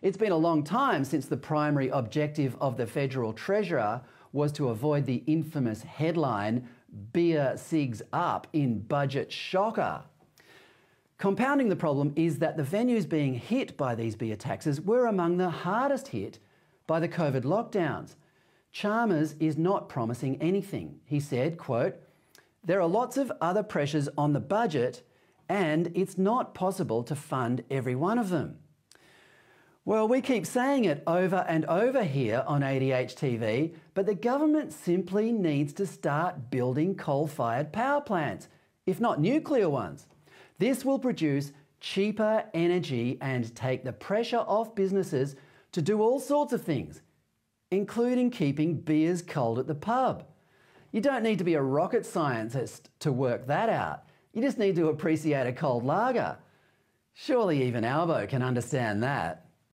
It's been a long time since the primary objective of the Federal Treasurer was to avoid the infamous headline, "Beer Cigs Up in Budget Shocker." Compounding the problem is that the venues being hit by these beer taxes were among the hardest hit by the COVID lockdowns. Chalmers is not promising anything. He said, quote, "There are lots of other pressures on the budget and it's not possible to fund every one of them." Well, we keep saying it over and over here on ADH TV, but the government simply needs to start building coal-fired power plants, if not nuclear ones. This will produce cheaper energy and take the pressure off businesses to do all sorts of things, including keeping beers cold at the pub. You don't need to be a rocket scientist to work that out. You just need to appreciate a cold lager. Surely even Albo can understand that.